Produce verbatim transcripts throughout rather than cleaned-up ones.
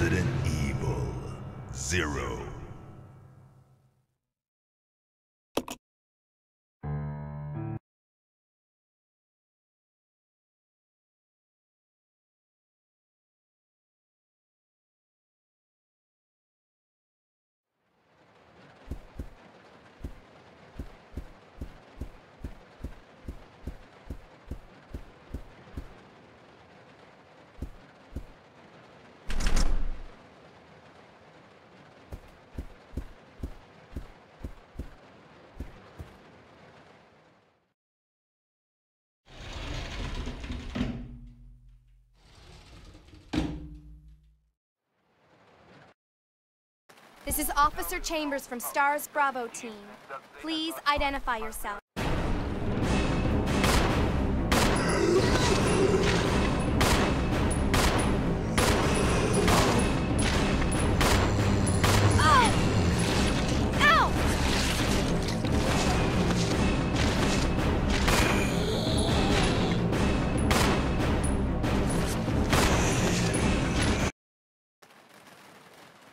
Resident Evil Zero. This is Officer Chambers from STARS Bravo team. Please identify yourself.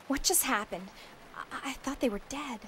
What just happened? I, I thought they were dead.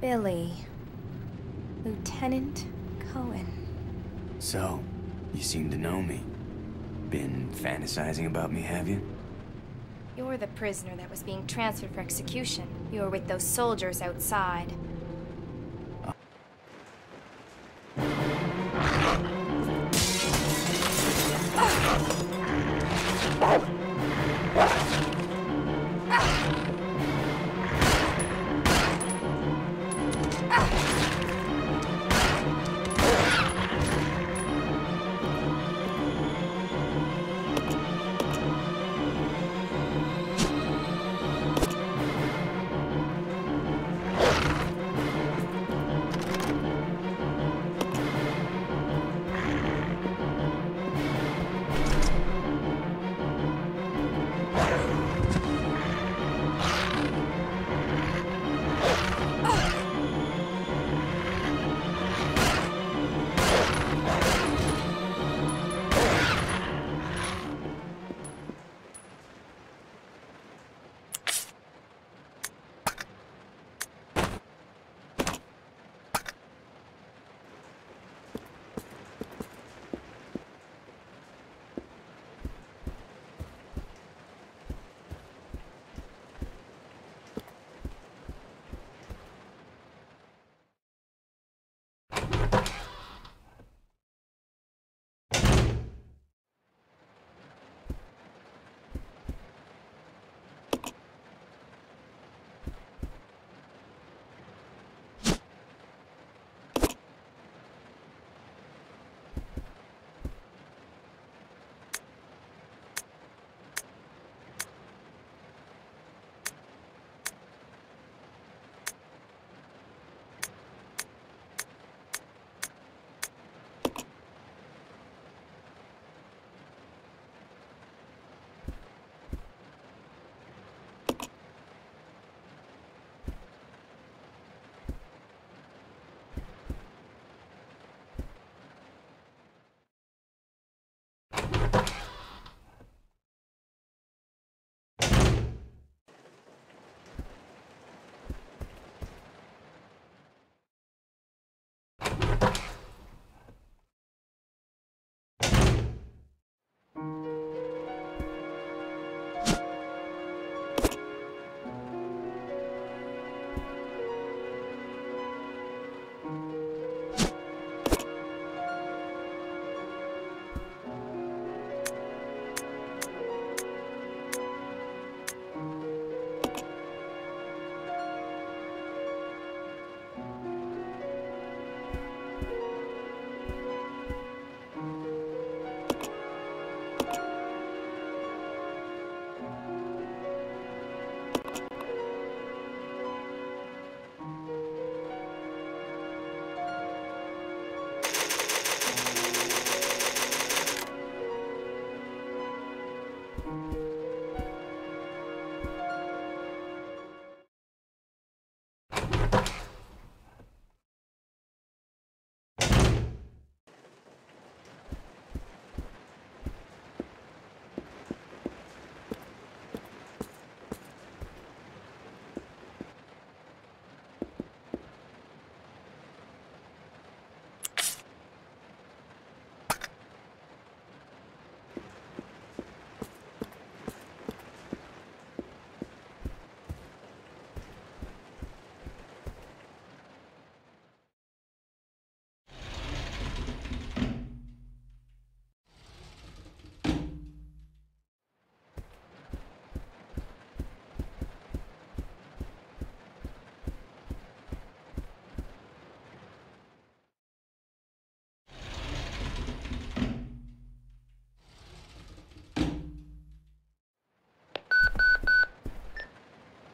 Billy. Lieutenant Cohen. So, you seem to know me. Been fantasizing about me, have you? You're the prisoner that was being transferred for execution. You were with those soldiers outside. Uh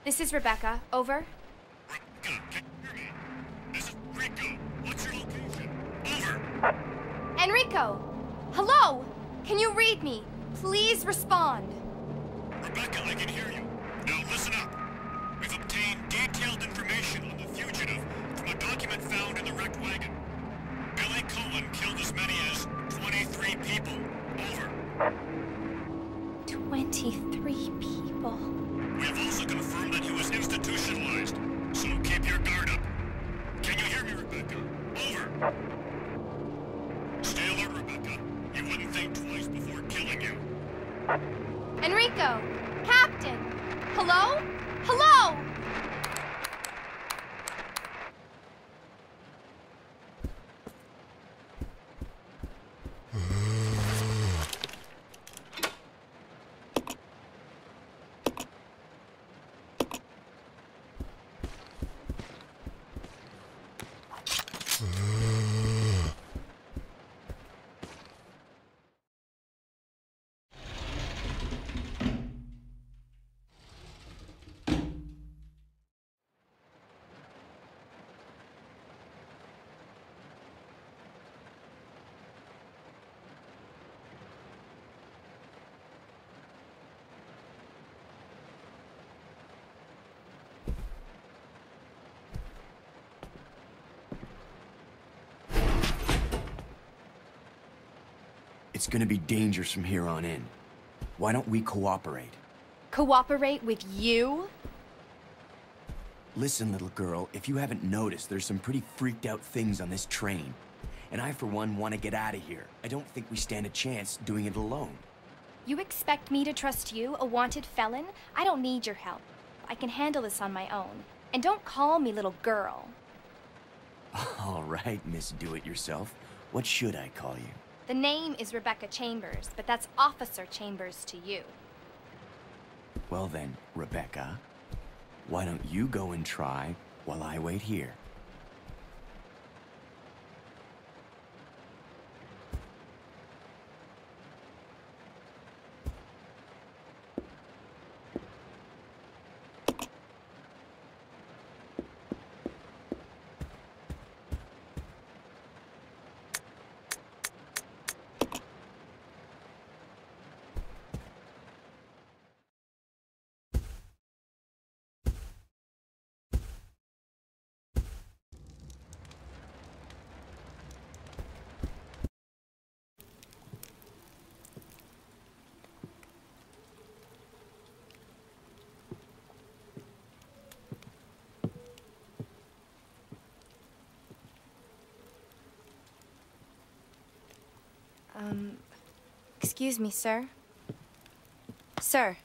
This is Rebecca. Over. Rebecca, can you hear me? This is Rico. What's your location? Over. Enrico! Hello! Can you read me? Please respond. Rebecca, I can hear you. Now listen up. We've obtained detailed information on the fugitive from a document found in the wrecked wagon. Billy Cohen killed as many as twenty-three people. Over. twenty-three people. We have also confirmed that he was institutionalized, so keep your guard up. Can you hear me, Rebecca? Over. Stay alert, Rebecca. You wouldn't think twice before killing you. Enrico! Captain! Hello? Hello! It's gonna be dangerous from here on in. Why don't we cooperate? Cooperate with you? Listen, little girl, if you haven't noticed, there's some pretty freaked out things on this train. And I, for one, want to get out of here. I don't think we stand a chance doing it alone. You expect me to trust you, a wanted felon? I don't need your help. I can handle this on my own. And don't call me little girl. All right, Miss Do-It-Yourself. What should I call you? The name is Rebecca Chambers, but that's Officer Chambers to you. Well then, Rebecca, why don't you go and try while I wait here? Um, excuse me, sir. Sir.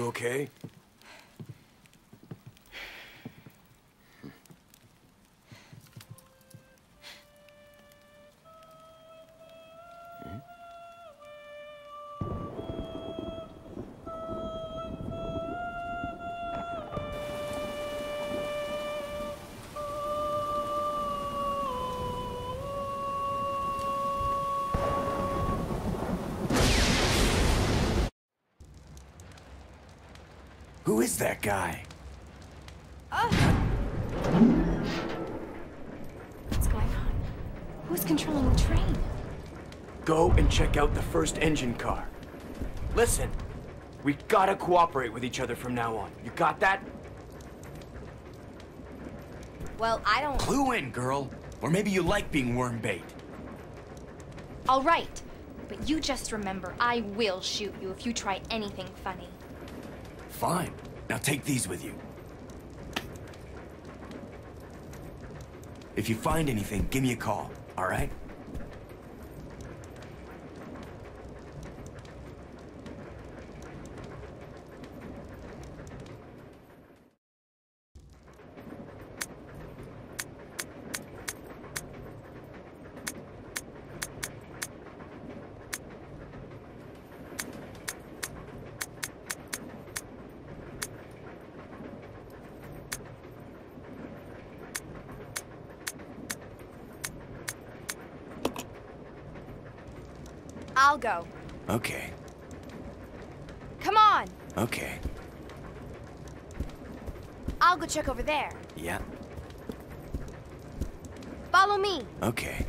Okay? Who is that guy? Uh. What's going on? Who's controlling the train? Go and check out the first engine car. Listen, we gotta cooperate with each other from now on. You got that? Well, I don't... Clue in, girl. Or maybe you like being worm bait. All right. But you just remember, I will shoot you if you try anything funny. Fine. Now take these with you. If you find anything, give me a call, all right? I'll go. Okay. Come on! Okay. I'll go check over there. Yeah. Follow me. Okay.